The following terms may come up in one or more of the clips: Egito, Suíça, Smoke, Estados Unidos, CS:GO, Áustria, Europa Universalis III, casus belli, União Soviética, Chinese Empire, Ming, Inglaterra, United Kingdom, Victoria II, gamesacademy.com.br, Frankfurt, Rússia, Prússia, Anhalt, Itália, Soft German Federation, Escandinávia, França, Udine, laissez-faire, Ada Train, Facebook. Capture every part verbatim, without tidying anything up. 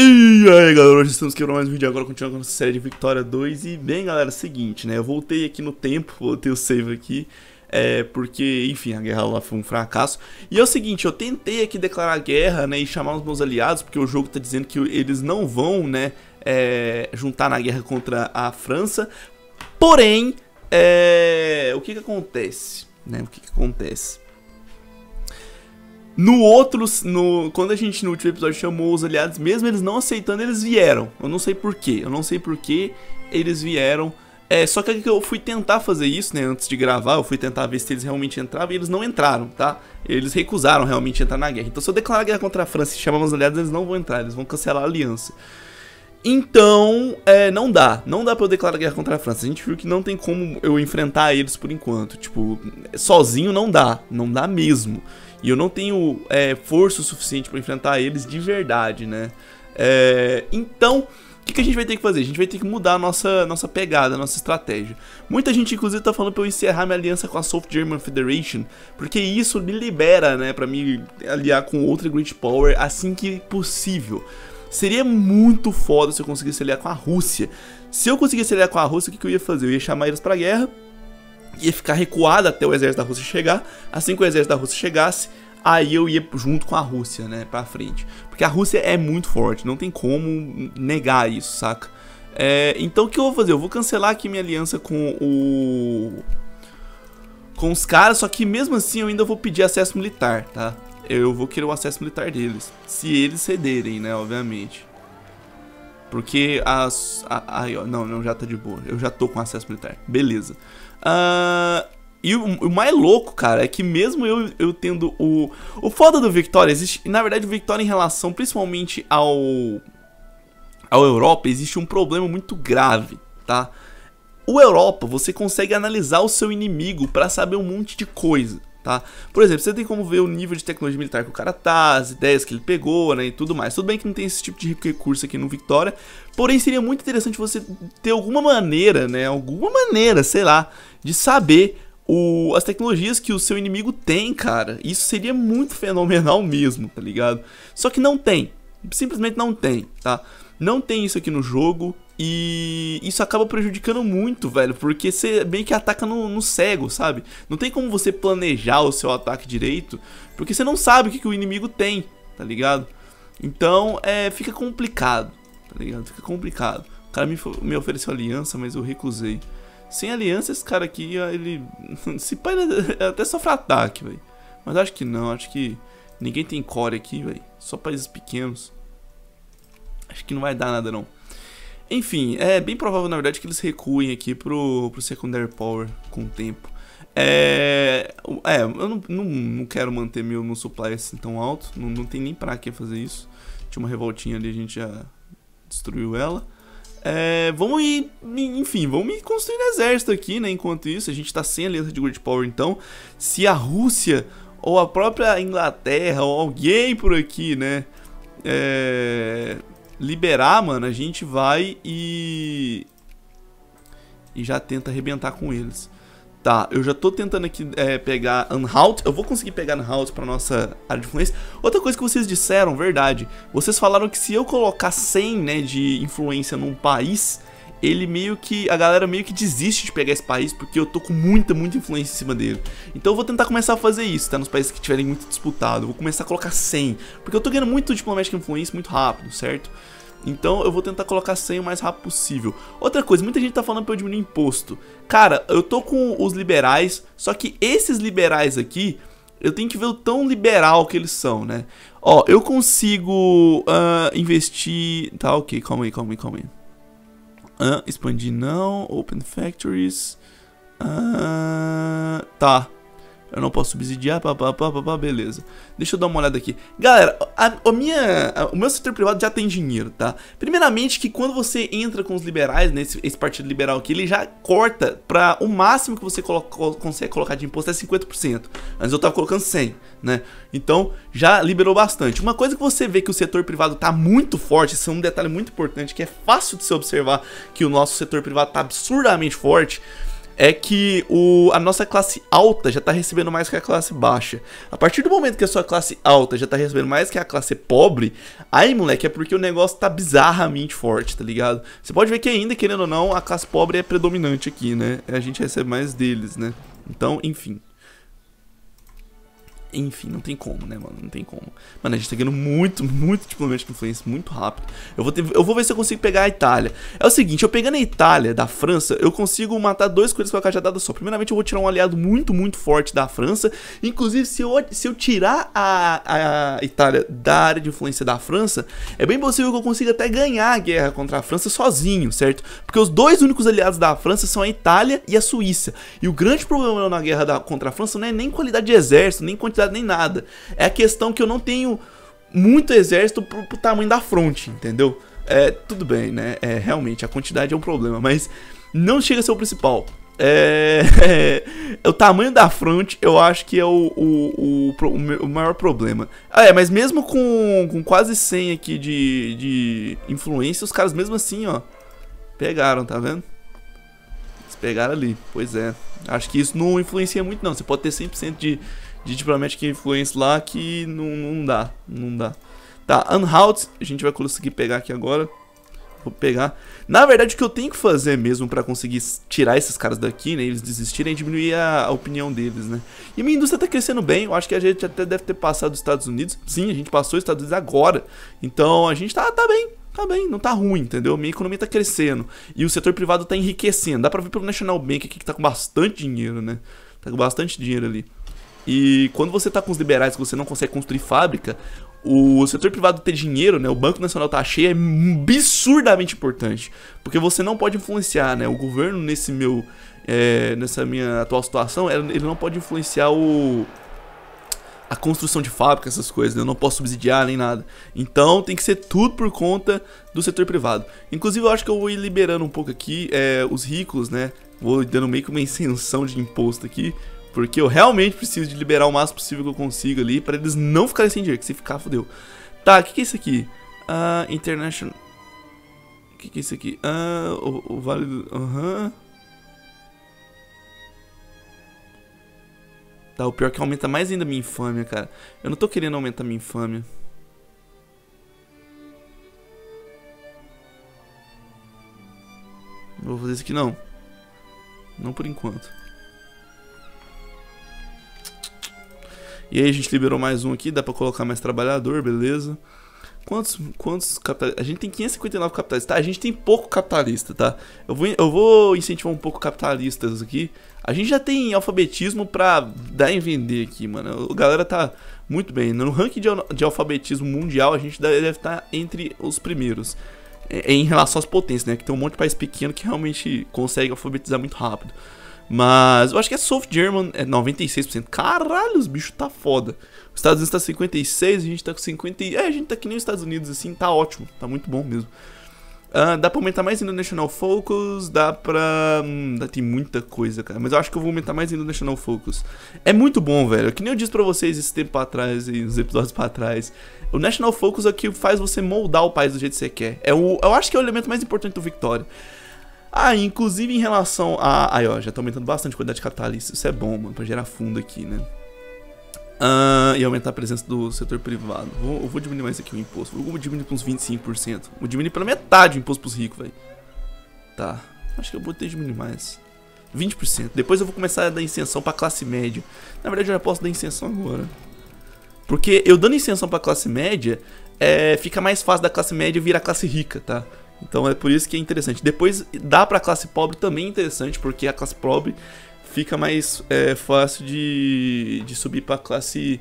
E aí galera, hoje estamos aqui para mais um vídeo agora, continuando com a nossa série de Victoria dois. E bem galera, seguinte, né, eu voltei aqui no tempo, voltei o save aqui é, porque, enfim, a guerra lá foi um fracasso. E é o seguinte, eu tentei aqui declarar guerra, né, e chamar os meus aliados, porque o jogo tá dizendo que eles não vão, né, é, juntar na guerra contra a França. Porém, é, o que que acontece, né, o que que acontece? No outro, no, quando a gente no último episódio chamou os aliados, mesmo eles não aceitando, eles vieram. Eu não sei porquê, eu não sei porquê eles vieram. É, só que eu fui tentar fazer isso, né, antes de gravar, eu fui tentar ver se eles realmente entravam e eles não entraram, tá? Eles recusaram realmente entrar na guerra. Então se eu declarar guerra contra a França e chamar os aliados, eles não vão entrar, eles vão cancelar a aliança. Então, é, não dá, não dá pra eu declarar guerra contra a França. A gente viu que não tem como eu enfrentar eles por enquanto, tipo, sozinho não dá, não dá mesmo. E eu não tenho é, força o suficiente pra enfrentar eles de verdade, né? É, então, o que, que a gente vai ter que fazer? A gente vai ter que mudar a nossa, nossa pegada, a nossa estratégia. Muita gente, inclusive, tá falando pra eu encerrar minha aliança com a Soft German Federation, porque isso me libera, né, pra me aliar com outra Great Power assim que possível. Seria muito foda se eu conseguisse aliar com a Rússia. Se eu conseguisse aliar com a Rússia, o que, que eu ia fazer? Eu ia chamar eles pra guerra, ia ficar recuado até o exército da Rússia chegar. Assim que o exército da Rússia chegasse, aí eu ia junto com a Rússia, né, pra frente. Porque a Rússia é muito forte, não tem como negar isso, saca? É, então o que eu vou fazer? Eu vou cancelar aqui minha aliança com o... com os caras, só que mesmo assim eu ainda vou pedir acesso militar, tá? Eu vou querer o acesso militar deles, se eles cederem, né, obviamente. Porque as... A, a, não, não, já tá de boa, eu já tô com acesso militar, beleza. Uh, e o, o mais louco, cara, é que mesmo eu, eu tendo o... O foda do Victoria existe... Na verdade, o Victoria em relação, principalmente ao... ao Europa, existe um problema muito grave, tá? O Europa, você consegue analisar o seu inimigo pra saber um monte de coisa, tá? Por exemplo, você tem como ver o nível de tecnologia militar que o cara tá, as ideias que ele pegou, né, e tudo mais. Tudo bem que não tem esse tipo de recurso aqui no Victoria, porém seria muito interessante você ter alguma maneira, né, alguma maneira, sei lá, de saber o, as tecnologias que o seu inimigo tem, cara. Isso seria muito fenomenal mesmo, tá ligado? Só que não tem, simplesmente não tem, tá? Não tem isso aqui no jogo e isso acaba prejudicando muito, velho, porque você meio que ataca no, no cego, sabe? Não tem como você planejar o seu ataque direito, porque você não sabe o que, que o inimigo tem, tá ligado? Então, é, fica complicado, tá ligado? Fica complicado. O cara me, me ofereceu aliança, mas eu recusei. Sem aliança, esse cara aqui, ele... se pá, ele até sofre ataque, velho. Mas acho que não, acho que ninguém tem core aqui, velho. Só países pequenos. Acho que não vai dar nada, não. Enfim, é bem provável, na verdade, que eles recuem aqui pro, pro Secondary Power com o tempo. É, é eu não, não, não quero manter meu, meu supply assim tão alto. Não, não tem nem pra que fazer isso. Tinha uma revoltinha ali, a gente já destruiu ela. É, vamos ir, enfim, vamos ir construindo exército aqui, né? Enquanto isso, a gente tá sem aliança de Great Power, então. Se a Rússia ou a própria Inglaterra ou alguém por aqui, né, é... liberar, mano, a gente vai e... e já tenta arrebentar com eles. Tá, eu já tô tentando aqui é, pegar Anhalt. Eu vou conseguir pegar Anhalt pra nossa área de influência. Outra coisa que vocês disseram, verdade. Vocês falaram que se eu colocar cem, né, de influência num país, ele meio que... a galera meio que desiste de pegar esse país, porque eu tô com muita, muita influência em cima dele. Então eu vou tentar começar a fazer isso, tá? Nos países que tiverem muito disputado, eu vou começar a colocar cem, porque eu tô ganhando muito diplomática influência muito rápido, certo? Então eu vou tentar colocar cem o mais rápido possível. Outra coisa, muita gente tá falando pra eu diminuir imposto. Cara, eu tô com os liberais, só que esses liberais aqui, eu tenho que ver o tão liberal que eles são, né? Ó, eu consigo uh, investir... Tá, ok, calma aí, calma aí, calma aí. Uh, expandir não, open factories, uh, tá, eu não posso subsidiar, papapá, papá, beleza. Deixa eu dar uma olhada aqui. Galera, a, a minha, a, o meu setor privado já tem dinheiro, tá? Primeiramente que quando você entra com os liberais, né, esse, esse partido liberal aqui, ele já corta pra o máximo que você coloca, consegue colocar de imposto é cinquenta por cento. Antes eu tava colocando cem, né? Então já liberou bastante. Uma coisa que você vê que o setor privado tá muito forte, isso é um detalhe muito importante, que é fácil de se observar que o nosso setor privado tá absurdamente forte, é que o, a nossa classe alta já está recebendo mais que a classe baixa. A partir do momento que a sua classe alta já está recebendo mais que a classe pobre, aí, moleque, é porque o negócio tá bizarramente forte, tá ligado? Você pode ver que ainda, querendo ou não, a classe pobre é predominante aqui, né? A gente recebe mais deles, né? Então, enfim. Enfim, não tem como, né, mano? Não tem como. Mano, a gente tá ganhando muito, muito diplomático influência, muito rápido. Eu vou, ter, eu vou ver se eu consigo pegar a Itália. É o seguinte, eu pegando a Itália da França, eu consigo matar dois coelhos com a cajadada só. Primeiramente, eu vou tirar um aliado muito, muito forte da França. Inclusive, se eu, se eu tirar a, a Itália da área de influência da França, é bem possível que eu consiga até ganhar a guerra contra a França sozinho, certo? Porque os dois únicos aliados da França são a Itália e a Suíça. E o grande problema na guerra da, contra a França não é nem qualidade de exército, nem quantidade nem nada, é a questão que eu não tenho muito exército pro, pro tamanho da fronte, entendeu? É, tudo bem, né? É, realmente, a quantidade é um problema, mas não chega a ser o principal. É, é, o tamanho da fronte eu acho que é o, o, o, o maior problema. Ah, é, mas mesmo com, com quase cem aqui de, de influência, os caras mesmo assim, ó, pegaram, tá vendo? Eles pegaram ali, pois é. Acho que isso não influencia muito, não. Você pode ter cem por cento de... de diplomática influência lá que não, não dá, não dá. Tá, Anhalt, a gente vai conseguir pegar aqui agora. Vou pegar. Na verdade, o que eu tenho que fazer mesmo pra conseguir tirar esses caras daqui, né, eles desistirem, é diminuir a, a opinião deles, né. E minha indústria tá crescendo bem, eu acho que a gente até deve ter passado os Estados Unidos. Sim, a gente passou os Estados Unidos agora. Então, a gente tá, tá bem. Tá bem, não tá ruim, entendeu? Minha economia tá crescendo. E o setor privado tá enriquecendo. Dá pra ver pelo National Bank aqui que tá com bastante dinheiro, né. Tá com bastante dinheiro ali. E quando você tá com os liberais que você não consegue construir fábrica, o setor privado ter dinheiro, né, o Banco Nacional tá cheio, é absurdamente importante. Porque você não pode influenciar, né, o governo nesse meu, é, nessa minha atual situação, ele não pode influenciar o... a construção de fábrica, essas coisas, né? Eu não posso subsidiar nem nada. Então tem que ser tudo por conta do setor privado. Inclusive eu acho que eu vou ir liberando um pouco aqui, é, os ricos, né, vou dando meio que uma isenção de imposto aqui. Porque eu realmente preciso de liberar o máximo possível que eu consigo ali, pra eles não ficarem sem dinheiro, que se ficar, fodeu. Tá, o que que é isso aqui? Ah, uh, International... O que que é isso aqui? Ah, uh, o, o Vale do... Aham... Uhum. Tá, o pior é que aumenta mais ainda a minha infâmia, cara. Eu não tô querendo aumentar a minha infâmia. Não vou fazer isso aqui, não. Não por enquanto. E aí a gente liberou mais um aqui, dá pra colocar mais trabalhador, beleza. Quantos, quantos capitalistas? A gente tem quinhentos e cinquenta e nove capitalistas, tá? A gente tem pouco capitalista, tá? Eu vou, eu vou incentivar um pouco capitalistas aqui. A gente já tem alfabetismo pra dar em vender aqui, mano. A galera tá muito bem. No ranking de, de alfabetismo mundial, a gente deve estar entre os primeiros. Em relação às potências, né? Que tem um monte de país pequeno que realmente consegue alfabetizar muito rápido. Mas eu acho que é Soft German, é noventa e seis por cento. Caralho, os bichos tá foda. Os Estados Unidos tá cinquenta e seis por cento, a gente tá com cinquenta por cento. É, a gente tá que nem os Estados Unidos, assim, tá ótimo. Tá muito bom mesmo. Uh, dá pra aumentar mais ainda o National Focus, dá pra... Hum, tem muita coisa, cara. Mas eu acho que eu vou aumentar mais ainda o National Focus. É muito bom, velho. Que nem eu disse pra vocês esse tempo atrás, uns episódios pra trás. O National Focus é o que faz você moldar o país do jeito que você quer. É o, eu acho que é o elemento mais importante do Victoria. Ah, inclusive em relação a... Aí, ó, já tá aumentando bastante a quantidade de capitalista. Isso é bom, mano, pra gerar fundo aqui, né? Ah, e aumentar a presença do setor privado. Vou, eu vou diminuir mais aqui o imposto. Vou diminuir pra uns vinte e cinco por cento. Vou diminuir pela metade o imposto pros ricos, velho. Tá. Acho que eu vou ter que diminuir mais. vinte por cento. Depois eu vou começar a dar isenção pra classe média. Na verdade, eu já posso dar isenção agora. Porque eu dando isenção pra classe média, é, fica mais fácil da classe média virar classe rica, tá? Então é por isso que é interessante. Depois dá pra classe pobre também é interessante, porque a classe pobre fica mais é, fácil de, de subir pra classe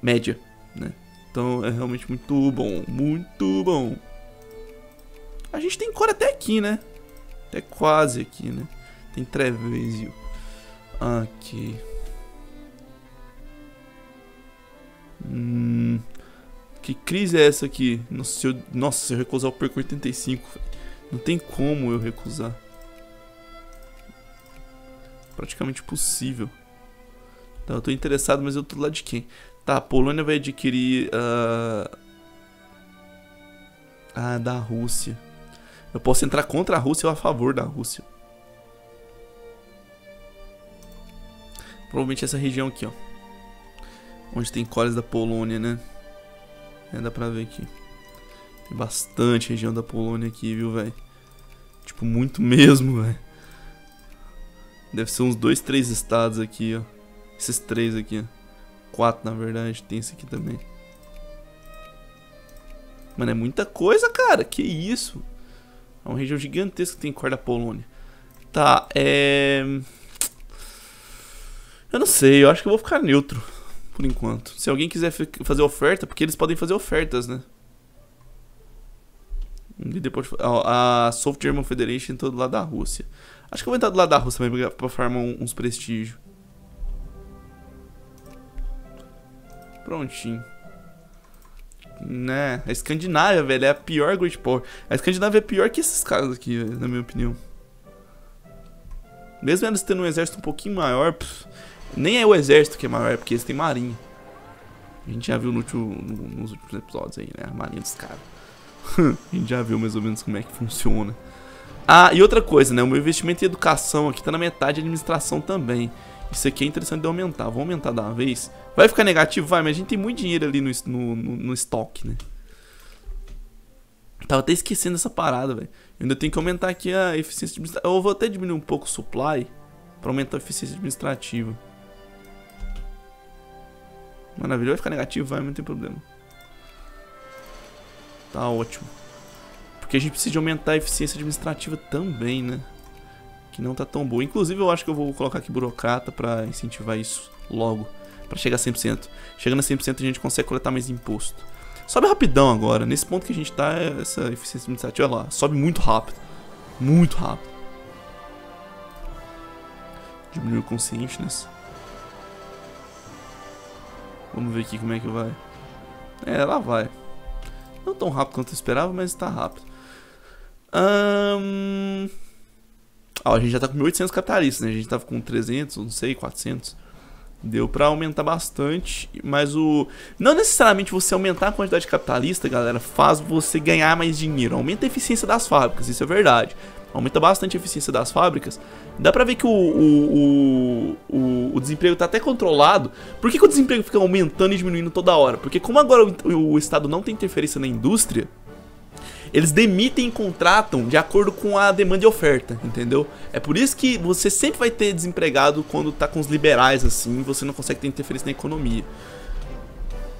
média, né? Então é realmente muito bom, muito bom. A gente tem cor até aqui, né? Até quase aqui, né? Tem Trevisio. Aqui. Hum... Que crise é essa aqui? Nossa, se eu, nossa, se eu recusar, eu perco oitenta e cinco. Não tem como eu recusar. Praticamente impossível. Tá, eu tô interessado, mas eu tô do lado de quem? Tá, a Polônia vai adquirir... Uh... Ah, da Rússia. Eu posso entrar contra a Rússia ou a favor da Rússia. Provavelmente essa região aqui, ó, onde tem colônias da Polônia, né? É, dá pra ver aqui. Tem bastante região da Polônia aqui, viu, velho? Tipo, muito mesmo, velho. Deve ser uns dois, três estados aqui, ó. Esses três aqui, ó. Quatro, na verdade. Tem esse aqui também. Mano, é muita coisa, cara. Que isso? É uma região gigantesca que tem cor da Polônia. Tá, é... eu não sei. Eu acho que eu vou ficar neutro, por enquanto. Se alguém quiser fazer oferta, porque eles podem fazer ofertas, né? E depois, a Soft German Federation tá do lado da Rússia. Acho que eu vou entrar do lado da Rússia também pra farmar uns prestígios. Prontinho. Né? A Escandinávia, velho, é a pior Great Power. A Escandinávia é pior que esses caras aqui, velho, na minha opinião. Mesmo eles tendo um exército um pouquinho maior, pff, nem é o exército que é maior, é porque eles têm marinha. A gente já viu no último, no, nos últimos episódios aí, né? A marinha dos caras. A gente já viu mais ou menos como é que funciona. Ah, e outra coisa, né? O meu investimento em educação aqui tá na metade, administração também. Isso aqui é interessante de aumentar. Vou aumentar da vez. Vai ficar negativo? Vai, mas a gente tem muito dinheiro ali no, no, no, no estoque, né? Tava até esquecendo essa parada, velho. Eu ainda tenho que aumentar aqui a eficiência administrativa. Eu vou até diminuir um pouco o supply pra aumentar a eficiência administrativa. Maravilha, vai ficar negativo? Vai, mas não tem problema. Tá ótimo. Porque a gente precisa de aumentar a eficiência administrativa também, né? Que não tá tão boa. Inclusive eu acho que eu vou colocar aqui burocrata pra incentivar isso logo. Pra chegar a cem por cento. Chegando a cem por cento a gente consegue coletar mais imposto. Sobe rapidão agora. Nesse ponto que a gente tá, essa eficiência administrativa, olha lá, sobe muito rápido. Muito rápido. Diminuiu o conscientiousness. Vamos ver aqui como é que vai. É, lá vai. Não tão rápido quanto eu esperava, mas tá rápido. Hum... Ah, a gente já tá com mil e oitocentos capitalistas, né? A gente tava com trezentos, não sei, quatrocentos. Deu pra aumentar bastante, mas o... não necessariamente você aumentar a quantidade de capitalista, galera, faz você ganhar mais dinheiro. Aumenta a eficiência das fábricas, isso é verdade. Aumenta bastante a eficiência das fábricas. Dá pra ver que o, o, o, o, o desemprego tá até controlado. Por que que o desemprego fica aumentando e diminuindo toda hora? Porque como agora o, o Estado não tem interferência na indústria, eles demitem e contratam de acordo com a demanda e oferta, entendeu? É por isso que você sempre vai ter desempregado quando tá com os liberais, assim. Você não consegue ter interferência na economia.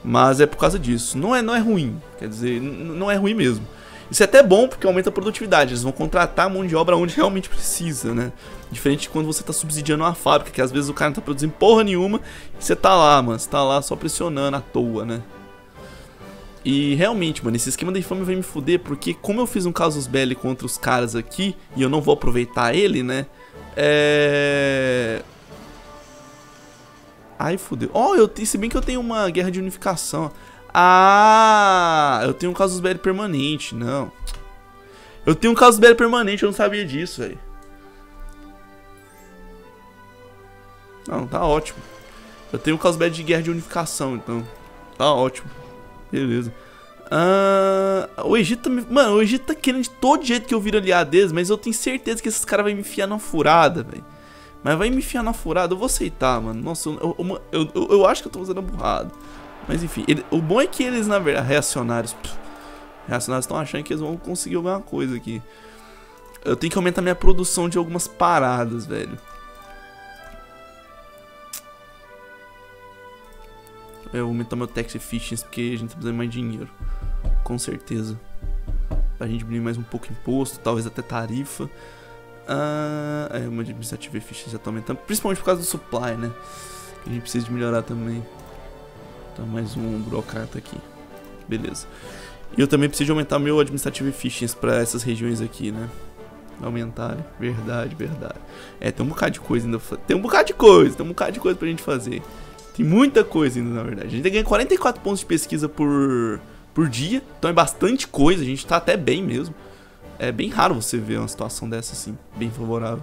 Mas é por causa disso. Não é, não é ruim, quer dizer, não é ruim mesmo. Isso é até bom porque aumenta a produtividade. Eles vão contratar mão de obra onde realmente precisa, né? Diferente de quando você tá subsidiando uma fábrica, que às vezes o cara não tá produzindo porra nenhuma e você tá lá, mano, você tá lá só pressionando à toa, né? E realmente, mano, esse esquema da infame vai me fuder, porque como eu fiz um casus belli contra os caras aqui e eu não vou aproveitar ele, né? É... ai, fudeu. Ó, oh, eu tenho, se bem que eu tenho uma guerra de unificação. Ah, eu tenho um casus belli permanente, não. Eu tenho um casus belli permanente, eu não sabia disso, velho. Não, tá ótimo. Eu tenho um casus belli de guerra de unificação, então. Tá ótimo. Beleza. Ah, o Egito, mano, o Egito tá querendo de todo jeito que eu viro aliado deles, mas eu tenho certeza que esses caras vão me enfiar na furada, velho. Mas vai me enfiar na furada, eu vou aceitar, mano. Nossa, eu, eu, eu, eu, eu acho que eu tô fazendo burrado. Mas enfim, ele, o bom é que eles, na verdade, reacionários pff, reacionários estão achando que eles vão conseguir alguma coisa aqui. Eu tenho que aumentar minha produção de algumas paradas, velho. Eu vou aumentar meu tax efficiency, porque a gente tá precisando mais dinheiro, com certeza. Pra gente diminuir mais um pouco imposto, talvez até tarifa. Ah, é, uma administrativa efficiency já tá aumentando, principalmente por causa do supply, né? Que a gente precisa de melhorar também. Tá, mais um burocrata aqui. Beleza. E eu também preciso aumentar meu administrativo efficiency pra essas regiões aqui, né? Aumentar. Verdade, verdade. É, tem um bocado de coisa ainda. Tem um bocado de coisa, tem um bocado de coisa pra gente fazer. Tem muita coisa ainda, na verdade. A gente ganha quarenta e quatro pontos de pesquisa por, por dia. Então é bastante coisa. A gente tá até bem mesmo. É bem raro você ver uma situação dessa assim, bem favorável.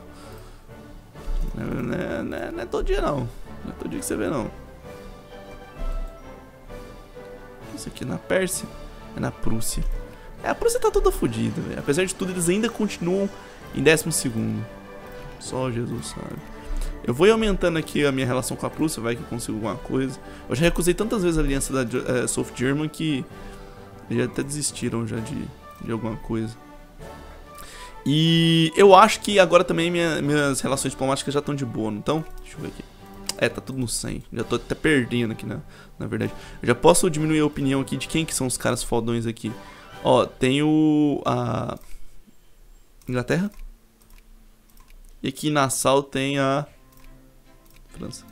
Não é, não é, não é todo dia, não. Não é todo dia que você vê, não. Isso aqui é na Pérsia. É na Prússia. É, a Prússia tá toda fodida, velho. Apesar de tudo, eles ainda continuam em décimo segundo. Só Jesus sabe. Eu vou aumentando aqui a minha relação com a Prússia, vai que eu consigo alguma coisa. Eu já recusei tantas vezes a aliança da uh, South German que já até desistiram já de, de alguma coisa. E eu acho que agora também minha, minhas relações diplomáticas já estão de boa, não estão? Deixa eu ver aqui. É, tá tudo no cem. Já tô até perdendo aqui, na, na verdade. Eu já posso diminuir a opinião aqui de quem que são os caras fodões aqui. Ó, tem o... a... Inglaterra. E aqui em Nassau tem a... França.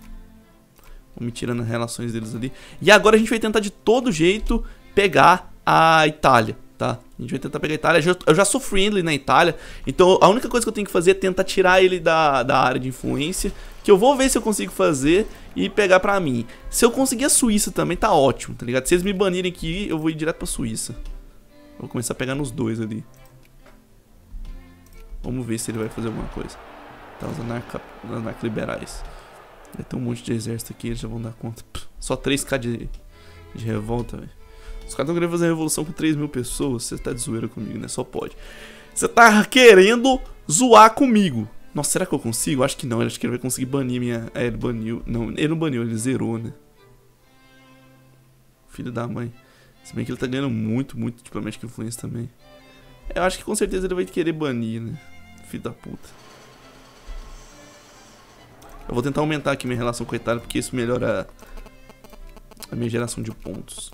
Vou me tirando as relações deles ali. E agora a gente vai tentar de todo jeito pegar a Itália, tá? A gente vai tentar pegar a Itália. Eu já sou friendly na Itália, então a única coisa que eu tenho que fazer é tentar tirar ele da, da área de influência, que eu vou ver se eu consigo fazer e pegar pra mim. Se eu conseguir a Suíça também, tá ótimo, tá ligado? Se eles me banirem aqui, eu vou ir direto pra Suíça. Vou começar a pegar nos dois ali. Vamos ver se ele vai fazer alguma coisa. Tá, os anarco-liberais. Vai ter um monte de exército aqui, eles já vão dar conta. Só três mil de, de revolta, velho. Os caras estão querendo fazer a revolução com três mil pessoas. Você tá de zoeira comigo, né? Só pode. Você tá querendo zoar comigo. Nossa, será que eu consigo? Acho que não. Acho que ele vai conseguir banir minha... É, ele baniu. Não, ele não baniu, ele zerou, né? Filho da mãe. Se bem que ele tá ganhando muito, muito diplomática influência também. Eu acho que com certeza ele vai querer banir, né? Filho da puta. Eu vou tentar aumentar aqui minha relação com a Itália, porque isso melhora a minha geração de pontos.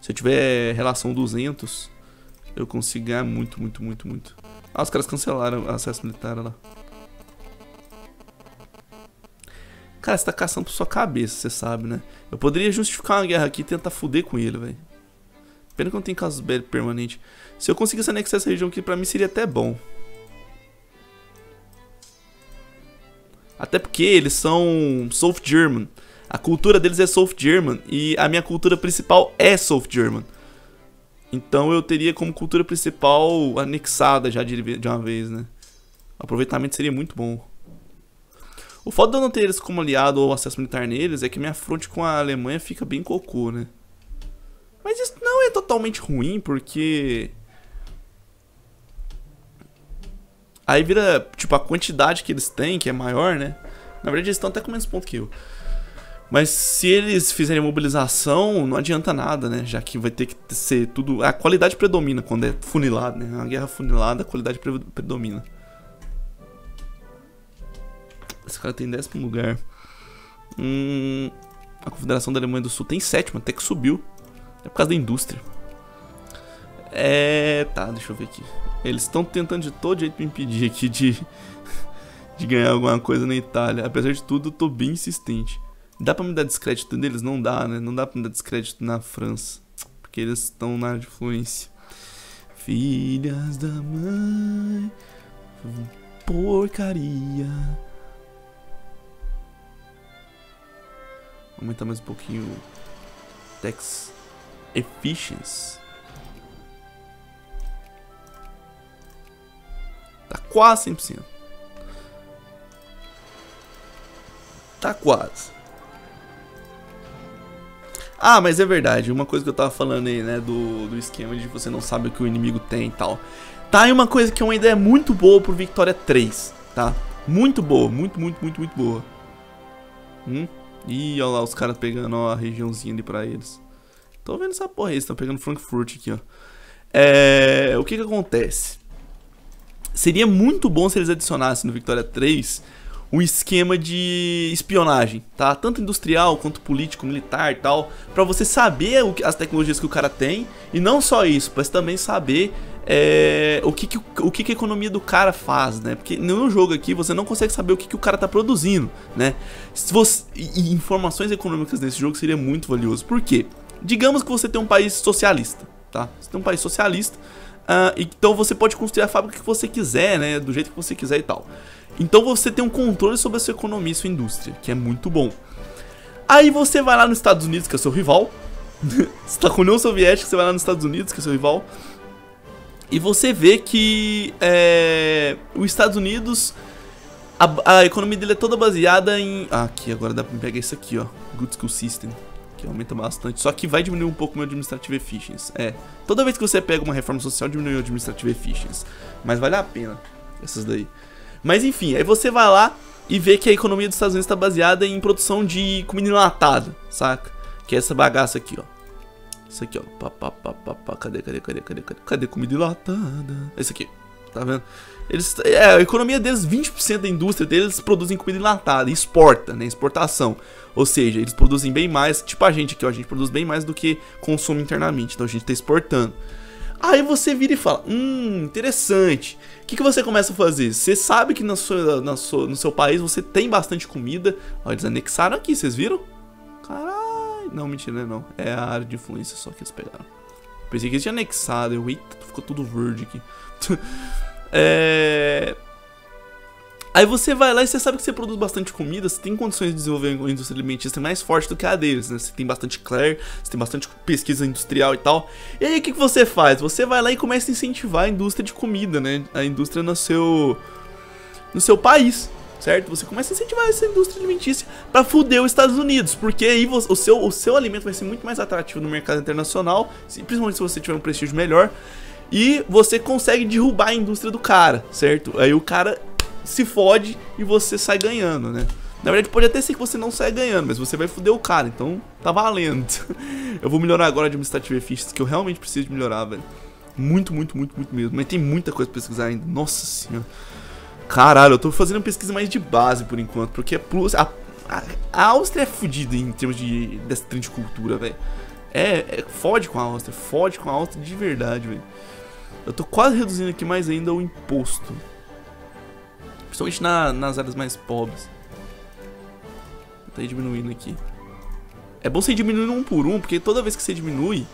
Se eu tiver relação duzentos, eu consigo ganhar muito, muito, muito, muito. Ah, os caras cancelaram o acesso militar, olha lá. Cara, você tá caçando por sua cabeça, você sabe, né? Eu poderia justificar uma guerra aqui e tentar foder com ele, velho. Pena que eu não tenho casos bélicos permanente. Se eu conseguisse anexar essa região aqui, pra mim seria até bom. Até porque eles são South German. A cultura deles é South German e a minha cultura principal é South German. Então eu teria como cultura principal anexada já de, de uma vez, né? O aproveitamento seria muito bom. O fato de eu não ter eles como aliado ou acesso militar neles é que minha fronte com a Alemanha fica bem cocô, né? Mas isso não é totalmente ruim, porque... Aí vira, tipo, a quantidade que eles têm, que é maior, né? Na verdade eles estão até com menos ponto que eu. Mas se eles fizerem mobilização, não adianta nada, né? Já que vai ter que ser tudo... A qualidade predomina quando é funilado, né? Uma guerra funilada, a qualidade pre predomina. Esse cara tem décimo lugar. Hum, a Confederação da Alemanha do Sul tem sétimo, até que subiu. É por causa da indústria. É... Tá, deixa eu ver aqui. Eles estão tentando de todo jeito me impedir aqui de... de ganhar alguma coisa na Itália. Apesar de tudo, eu tô bem insistente. Dá pra me dar descrédito neles? Não dá, né? Não dá pra me dar descrédito na França, porque eles estão na área de influência. Filhas da mãe, porcaria. Vou aumentar mais um pouquinho. Tax Efficiency. Tá quase cem por cento. Tá quase. Ah, mas é verdade, uma coisa que eu tava falando aí, né, do, do esquema de você não sabe o que o inimigo tem e tal. Tá, e uma coisa que é uma ideia muito boa pro Victoria três, tá? Muito boa, muito, muito, muito, muito boa. Hum? Ih, olha lá os caras pegando, ó, a regiãozinha ali pra eles. Tô vendo essa porra aí, eles estão pegando Frankfurt aqui, ó. É... O que que acontece? Seria muito bom se eles adicionassem no Victoria três... um esquema de espionagem, tá? Tanto industrial, quanto político, militar e tal, pra você saber o que, as tecnologias que o cara tem, e não só isso, mas também saber é, o, que, que, o que, que a economia do cara faz, né? Porque no jogo aqui você não consegue saber o que, que o cara tá produzindo, né? Se você, e informações econômicas nesse jogo seria muito valioso. Por quê? Digamos que você tem um país socialista, tá? Você tem um país socialista, uh, então você pode construir a fábrica que você quiser, né? Do jeito que você quiser e tal. Então você tem um controle sobre a sua economia e sua indústria, que é muito bom. Aí você vai lá nos Estados Unidos, que é seu rival. Você tá com a União Soviética, você vai lá nos Estados Unidos, que é seu rival. E você vê que é, os Estados Unidos, a, a economia dele é toda baseada em... Ah, aqui, agora dá pra pegar isso aqui, ó. Good School System, que aumenta bastante. Só que vai diminuir um pouco o meu Administrative Efficiency. É, toda vez que você pega uma reforma social, diminui o Administrative Efficiency. Mas vale a pena, essas daí. Mas enfim, aí você vai lá e vê que a economia dos Estados Unidos está baseada em produção de comida enlatada, saca? Que é essa bagaça aqui, ó. Isso aqui, ó. Pá, pá, pá, pá, pá. Cadê, cadê, cadê, cadê, cadê? Cadê comida enlatada? É isso aqui, tá vendo? Eles, é, a economia deles, vinte por cento da indústria deles produzem comida enlatada, exporta, né? Exportação. Ou seja, eles produzem bem mais, tipo a gente aqui, ó. A gente produz bem mais do que consome internamente, então a gente tá exportando. Aí você vira e fala, hum, interessante. O que, que você começa a fazer? Você sabe que na sua, na sua, no seu país você tem bastante comida. Ó, eles anexaram aqui, vocês viram? Caralho, não, mentira, não. É a área de influência só que eles pegaram. Pensei que eles tinham anexado, eu, eita, ficou tudo verde aqui. É... Aí você vai lá e você sabe que você produz bastante comida, você tem condições de desenvolver uma indústria alimentícia mais forte do que a deles, né? Você tem bastante clare, você tem bastante pesquisa industrial e tal. E aí o que, que você faz? Você vai lá e começa a incentivar a indústria de comida, né? A indústria no seu, no seu país, certo? Você começa a incentivar essa indústria alimentícia pra fuder os Estados Unidos, porque aí o seu, o seu alimento vai ser muito mais atrativo no mercado internacional, principalmente se você tiver um prestígio melhor. E você consegue derrubar a indústria do cara, certo? Aí o cara se fode e você sai ganhando, né? Na verdade pode até ser que você não saia ganhando, mas você vai foder o cara, então tá valendo. Eu vou melhorar agora a administrativa eficiência, que eu realmente preciso de melhorar, velho. Muito, muito, muito, muito mesmo. Mas tem muita coisa pra pesquisar ainda, nossa senhora. Caralho, eu tô fazendo uma pesquisa mais de base por enquanto, porque a, Prússia, a, a, a Áustria é fodida em termos de, dessa trend de cultura, velho. É, é, fode com a Áustria, fode com a Áustria de verdade, velho. Eu tô quase reduzindo aqui mais ainda o imposto, principalmente na, nas áreas mais pobres. Tá diminuindo aqui. É bom você ir diminuindo um por um, porque toda vez que você diminui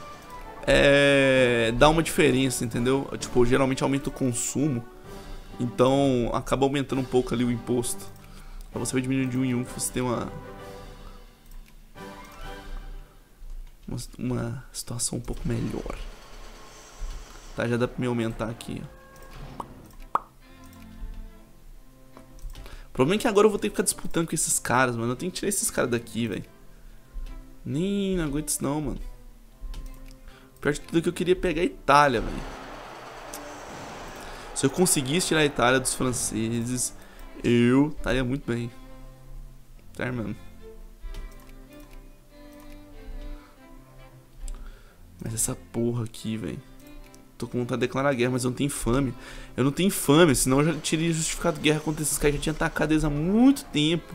é, dá uma diferença, entendeu? Tipo, geralmente aumenta o consumo, então acaba aumentando um pouco ali o imposto. Aí você vai diminuindo de um em um, você tem uma Uma, uma situação um pouco melhor. Tá, já dá pra me aumentar aqui, ó. O problema é que agora eu vou ter que ficar disputando com esses caras, mano. Eu tenho que tirar esses caras daqui, velho. Nem não aguento isso não, mano. Pior de tudo que eu queria pegar a Itália, velho. Se eu conseguisse tirar a Itália dos franceses, eu estaria muito bem. Tá, mano. Mas essa porra aqui, velho. Tô com vontade de declarar guerra, mas eu não tenho fome. Eu não tenho fome, senão eu já teria justificado guerra contra esses caras. Já tinha atacado eles há muito tempo.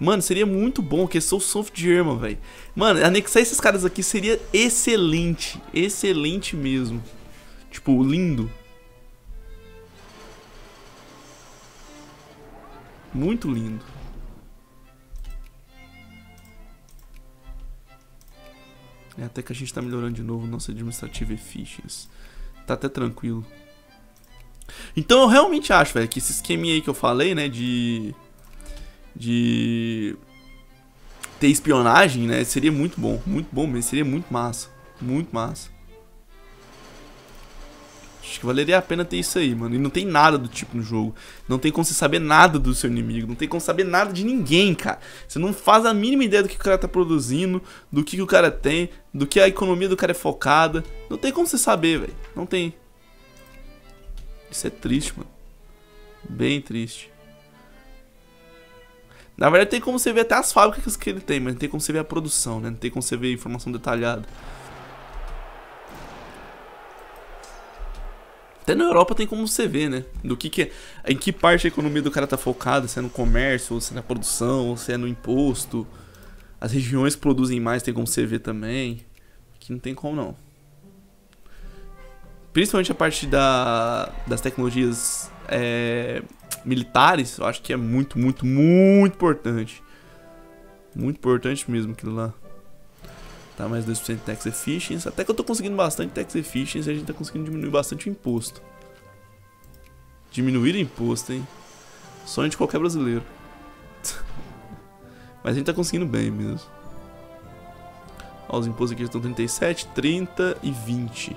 Mano, seria muito bom, porque eu sou Soft German, velho. Mano, anexar esses caras aqui seria excelente. Excelente mesmo. Tipo, lindo. Muito lindo. É, até que a gente tá melhorando de novo nossa administrativa efficiency. Tá até tranquilo. Então eu realmente acho, velho, que esse esqueminha aí que eu falei, né, de... De... ter espionagem, né, seria muito bom. Muito bom mesmo, seria muito massa. Muito massa. Acho que valeria a pena ter isso aí, mano. E não tem nada do tipo no jogo. Não tem como você saber nada do seu inimigo. Não tem como saber nada de ninguém, cara. Você não faz a mínima ideia do que o cara tá produzindo, do que, que o cara tem, do que a economia do cara é focada. Não tem como você saber, velho. Não tem. Isso é triste, mano. Bem triste. Na verdade tem como você ver até as fábricas que ele tem, mas não tem como você ver a produção, né? Não tem como você ver informação detalhada. Até na Europa tem como você ver, né? Do que que é, em que parte da economia do cara tá focada, se é no comércio, ou se é na produção, ou se é no imposto. As regiões que produzem mais tem como você ver também. Aqui não tem como não. Principalmente a parte da, das tecnologias é, militares, eu acho que é muito, muito, muito importante. Muito importante mesmo aquilo lá. Tá, mais dois por cento de tax efficiency. Até que eu tô conseguindo bastante tax efficiency. A gente tá conseguindo diminuir bastante o imposto. Diminuir o imposto, hein? Sonho de qualquer brasileiro. Mas a gente tá conseguindo bem mesmo. Ó, os impostos aqui estão trinta e sete, trinta e vinte.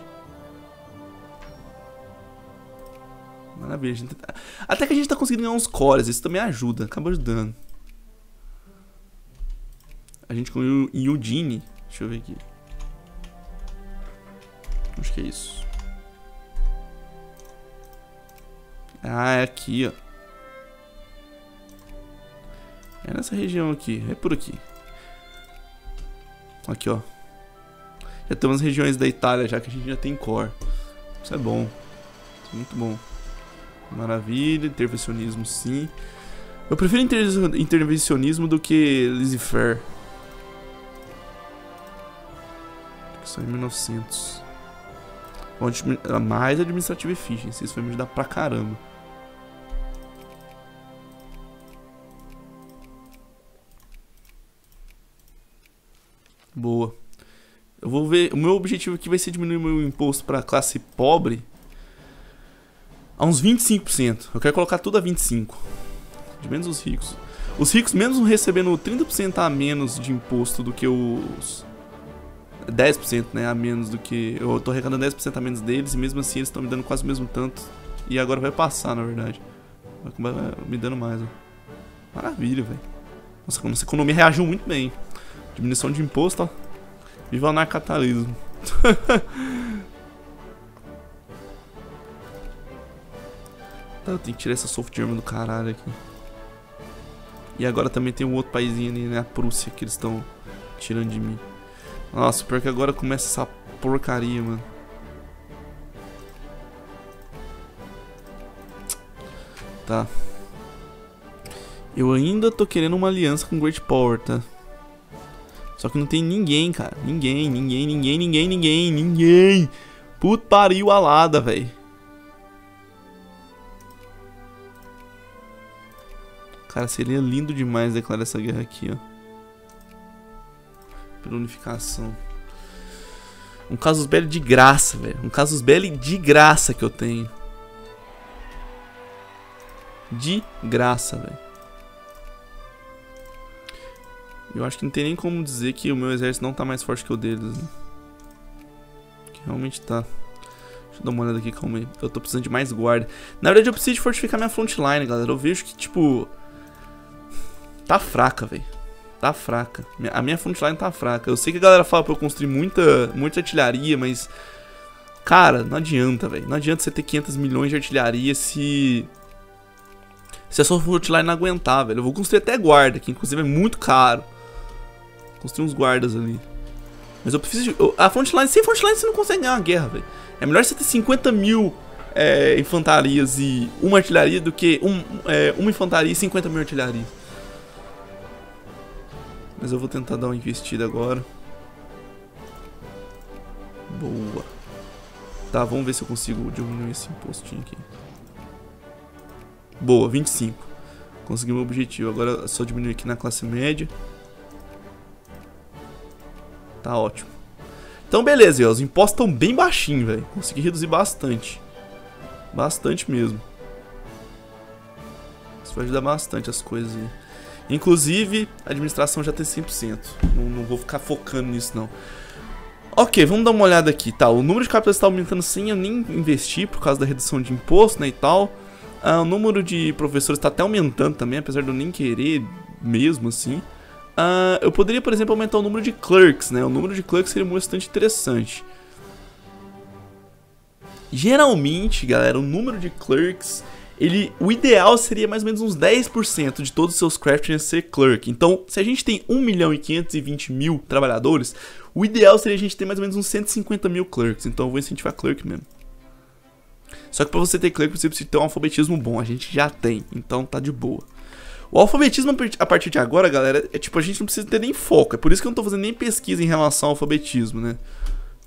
Maravilha, a gente tá... Até que a gente tá conseguindo ganhar uns cores. Isso também ajuda, acaba ajudando. A gente ganhou em Udine. Deixa eu ver aqui. Acho que é isso. Ah, é aqui, ó. É nessa região aqui, é por aqui. Aqui, ó. Já temos as regiões da Itália, já que a gente já tem core. Isso é bom. Isso é muito bom. Maravilha, intervencionismo sim. Eu prefiro intervencionismo do que laissez-faire. Isso é em mil e novecentos. Mais administrative efficiency. Isso vai me ajudar pra caramba. Boa. Eu vou ver. O meu objetivo aqui vai ser diminuir meu imposto pra classe pobre a uns vinte e cinco por cento. Eu quero colocar tudo a vinte e cinco por cento. De menos os ricos. Os ricos, mesmo recebendo trinta por cento a menos de imposto do que os. dez por cento, né? A menos do que. Eu tô arrecadando dez por cento a menos deles e mesmo assim eles estão me dando quase o mesmo tanto. E agora vai passar, na verdade. Vai me dando mais, ó. Maravilha, velho. Nossa, nossa economia reagiu muito bem. Diminuição de imposto, ó. Viva o anarcatalismo. Eu tenho que tirar essa soft german do caralho aqui. E agora também tem um outro paizinho ali, né? A Prússia, que eles estão tirando de mim. Nossa, pior que agora começa essa porcaria, mano. Tá. Eu ainda tô querendo uma aliança com Great Power, tá? Só que não tem ninguém, cara. Ninguém, ninguém, ninguém, ninguém, ninguém, ninguém. Puta pariu alada, velho. Cara, seria lindo demais declarar essa guerra aqui, ó. Pela unificação. Um casus belli de graça, velho. Um casus belli de graça que eu tenho. De graça, velho. Eu acho que não tem nem como dizer que o meu exército não tá mais forte que o deles, né? Que realmente tá. Deixa eu dar uma olhada aqui, calma aí. Eu tô precisando de mais guarda. Na verdade eu preciso de fortificar minha frontline, galera. Eu vejo que, tipo... Tá fraca, velho. Tá fraca. A minha frontline tá fraca. Eu sei que a galera fala pra eu construir muita, muita artilharia, mas... Cara, não adianta, velho. Não adianta você ter quinhentos milhões de artilharia se... Se a sua frontline não aguentar, velho. Eu vou construir até guarda, que inclusive é muito caro. Construir uns guardas ali. Mas eu preciso de... Eu, a frontline... Sem frontline você não consegue ganhar uma guerra, velho. É melhor você ter cinquenta mil é, infantarias e uma artilharia do que um, é, uma infantaria e cinquenta mil artilharias. Mas eu vou tentar dar uma investida agora. Boa. Tá, vamos ver se eu consigo diminuir esse impostinho aqui. Boa, vinte e cinco. Consegui meu objetivo. Agora é só diminuir aqui na classe média. Tá ótimo. Então beleza, os impostos estão bem baixinhos, velho. Consegui reduzir bastante. Bastante mesmo. Isso vai ajudar bastante as coisas aí. Inclusive, a administração já tem cem por cento. Não, não vou ficar focando nisso, não. Ok, vamos dar uma olhada aqui. Tá, o número de capitais está aumentando sem eu nem investir, por causa da redução de imposto, né, e tal. Ah, o número de professores está até aumentando também, apesar de eu nem querer mesmo, assim. Uh, eu poderia, por exemplo, aumentar o número de clerks, né? O número de clerks seria bastante interessante. Geralmente, galera, o número de clerks, ele, o ideal seria mais ou menos uns dez por cento de todos os seus craftiners ser clerk. Então, se a gente tem um milhão e quinhentos e vinte mil trabalhadores, o ideal seria a gente ter mais ou menos uns cento e cinquenta mil clerks. Então, eu vou incentivar clerk mesmo. Só que pra você ter clerk, você precisa ter um alfabetismo bom. A gente já tem, então tá de boa. O alfabetismo a partir de agora, galera, é tipo, a gente não precisa ter nem foco. É por isso que eu não tô fazendo nem pesquisa em relação ao alfabetismo, né?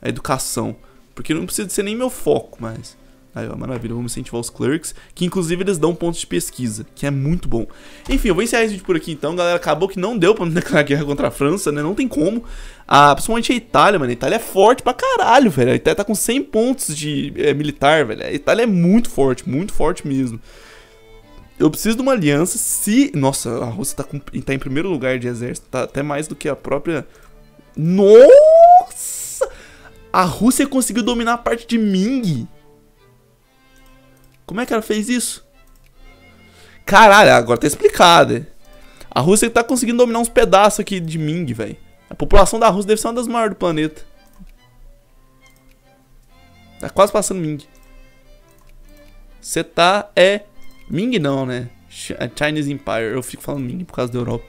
A educação. Porque não precisa ser nem meu foco mais. Aí, ó, maravilha. Vamos incentivar os clerks, que inclusive eles dão pontos de pesquisa, que é muito bom. Enfim, eu vou encerrar esse vídeo por aqui então, galera. Acabou que não deu pra declarar guerra contra a França, né? Não tem como. Ah, principalmente a Itália, mano. A Itália é forte pra caralho, velho. A Itália tá com cem pontos de é, militar, velho. A Itália é muito forte, muito forte mesmo. Eu preciso de uma aliança se... Nossa, a Rússia tá, com... tá em primeiro lugar de exército. Tá até mais do que a própria... Nossa! A Rússia conseguiu dominar a parte de Ming. Como é que ela fez isso? Caralho, agora tá explicado, né? A Rússia tá conseguindo dominar uns pedaços aqui de Ming, velho. A população da Rússia deve ser uma das maiores do planeta. Tá quase passando Ming. Você tá... é... Ming não, né? Chinese Empire. Eu fico falando Ming por causa da Europa.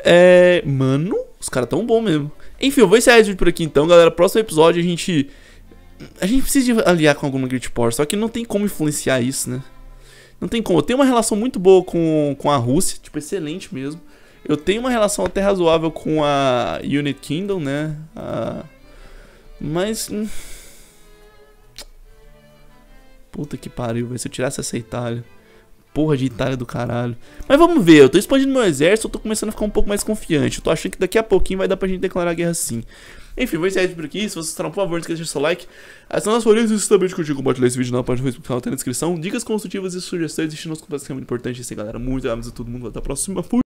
É, mano, os caras tão bons mesmo. Enfim, eu vou encerrar esse vídeo por aqui então, galera. Próximo episódio a gente... A gente precisa de aliar com alguma great power, só que não tem como influenciar isso, né? Não tem como. Eu tenho uma relação muito boa com, com a Rússia, tipo, excelente mesmo. Eu tenho uma relação até razoável com a United Kingdom, né? A... Mas... Hum... Puta que pariu, velho. Se eu tirasse essa Itália... Porra de Itália do caralho. Mas vamos ver, eu tô expandindo meu exército, eu tô começando a ficar um pouco mais confiante. Eu tô achando que daqui a pouquinho vai dar pra gente declarar guerra sim. Enfim, vou encerrar por aqui. Se vocês gostaram, por favor, não esqueça de deixar seu like. As nossas favoritas, vocês também de curtir e compartilhar esse vídeo na página do Facebook, canal, tá na descrição. Dicas construtivas e sugestões, deixem nos comentários, que é muito importante isso aí, galera. Muito obrigado a todo mundo, até a próxima. Fui!